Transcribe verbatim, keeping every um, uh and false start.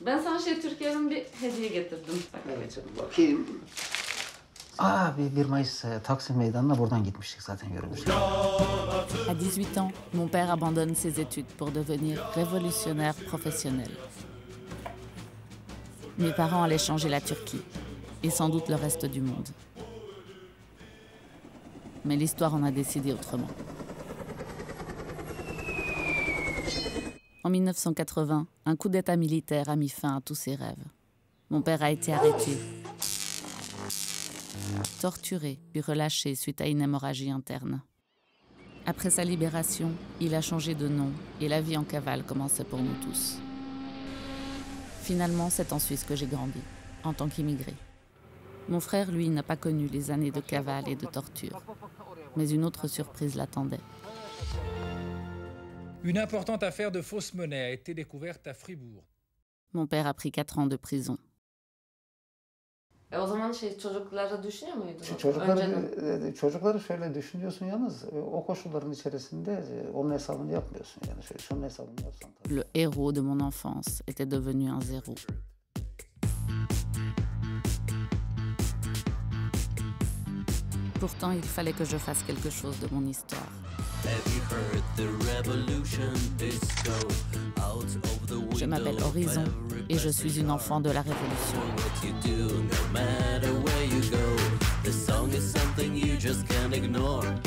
Ben sana şey Türkiye'den bir hediye getirdim. Bak. Evet, bakayım. Ah, bir Mayıs Taksim Meydanı'na buradan gitmiştik zaten görülmüş. À dix-huit ans, mon père abandonne ses études pour devenir révolutionnaire professionnel. Mes parents allaient changer la Turquie et sans doute le reste du monde. Mais l'histoire en a décidé autrement. En mille neuf cent quatre-vingt, un coup d'État militaire a mis fin à tous ses rêves. Mon père a été arrêté, torturé puis relâché suite à une hémorragie interne. Après sa libération, il a changé de nom et la vie en cavale commençait pour nous tous. Finalement, c'est en Suisse que j'ai grandi, en tant qu'immigré. Mon frère, lui, n'a pas connu les années de cavale et de torture. Mais une autre surprise l'attendait. Une importante affaire de fausse monnaie a été découverte à Fribourg. Mon père a pris quatre ans de prison. E o zaman şey çocuklara düşünüyor muydun? Çocukları, Önceden... çocukları şöyle düşünüyorsun yalnız o koşulların içerisinde onun hesabını yapmıyorsun yani şöyle şunun hesabını yapsan. Le héros de mon enfance était devenu un zéro. Pourtant, il fallait que je fasse quelque chose de mon histoire. Je m'appelle Horizon et je suis une enfant de la révolution. The song is something you just can't ignore.